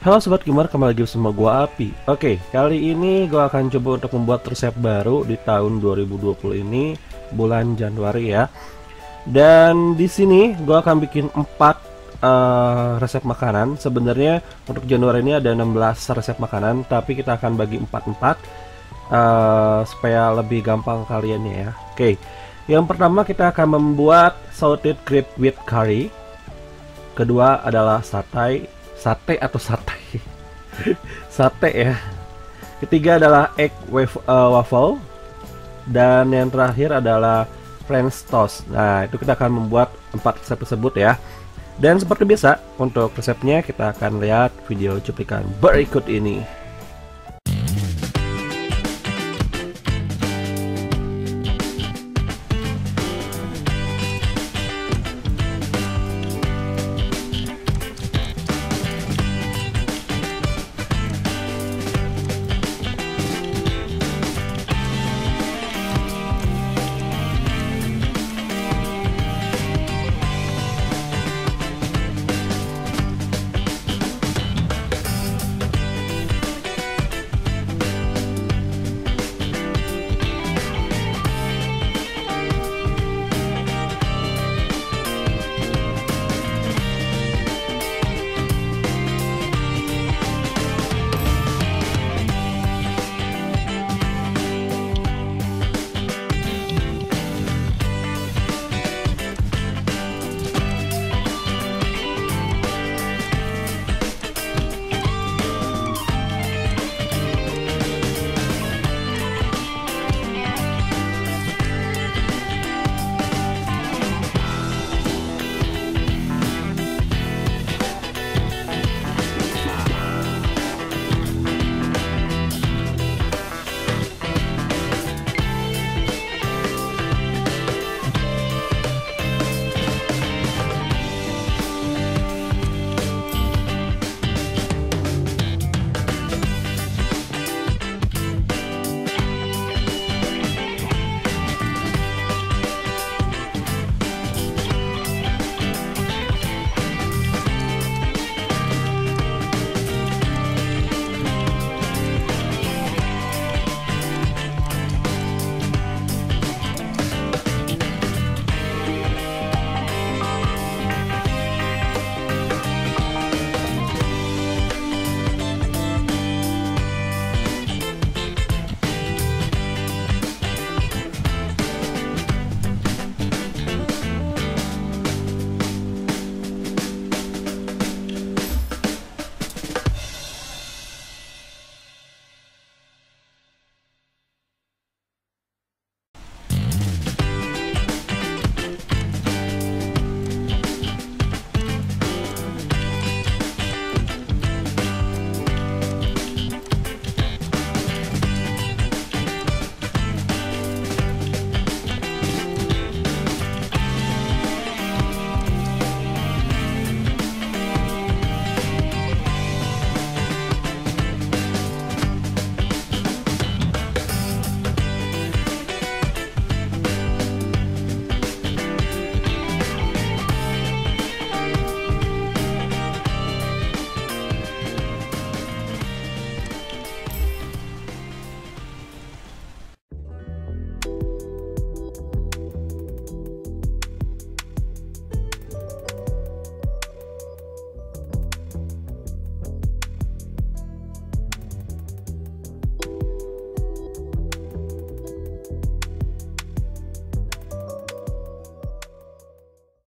Halo sobat gamer, kembali lagi bersama gua Api. Oke, kali ini gua akan coba untuk membuat resep baru di tahun 2020 ini, bulan Januari ya. Dan di sini gua akan bikin 4 resep makanan. Sebenarnya untuk Januari ini ada 16 resep makanan, tapi kita akan bagi 4-4 supaya lebih gampang kaliannya ya. Oke. Yang pertama kita akan membuat sauteed crab with curry. Kedua adalah satay sate ya. Ketiga adalah egg waffle, dan yang terakhir adalah french toast. Nah, itu kita akan membuat 4 resep tersebut ya. Dan seperti biasa, untuk resepnya kita akan lihat video cuplikan berikut ini.